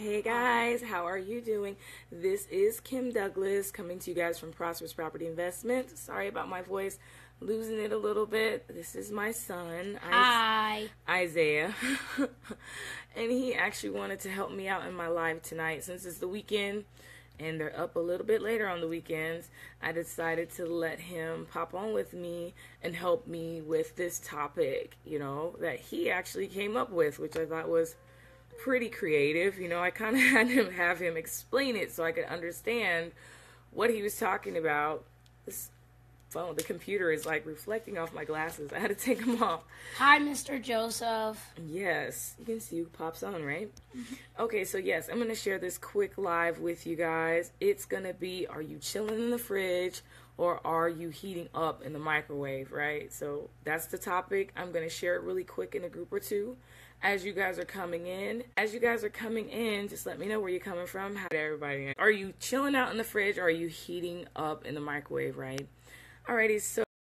Hey guys, how are you doing? This is Kim Douglas coming to you guys from Prosperous Property Investments. Sorry about my voice, losing it a little bit. This is my son. Hi. Isaiah. And he actually wanted to help me out in my live tonight. Since it's the weekend and they're up a little bit later on the weekends, I decided to let him pop on with me and help me with this topic, you know, that he actually came up with, which I thought was pretty creative. You know, I kind of had him have him explain it so I could understand what he was talking about. This phone, the computer is like reflecting off my glasses. I had to take them off. Hi, Mr. Joseph. Yes, you can see who pops on, right? Okay, so yes, I'm going to share this quick live with you guys. It's going to be, are you chilling in the fridge or are you heating up in the microwave, right? So that's the topic. I'm going to share it really quick in a group or two. As you guys are coming in, just let me know where you're coming from. How did everybody? Are you chilling out in the fridge or are you heating up in the microwave, right? Alrighty, so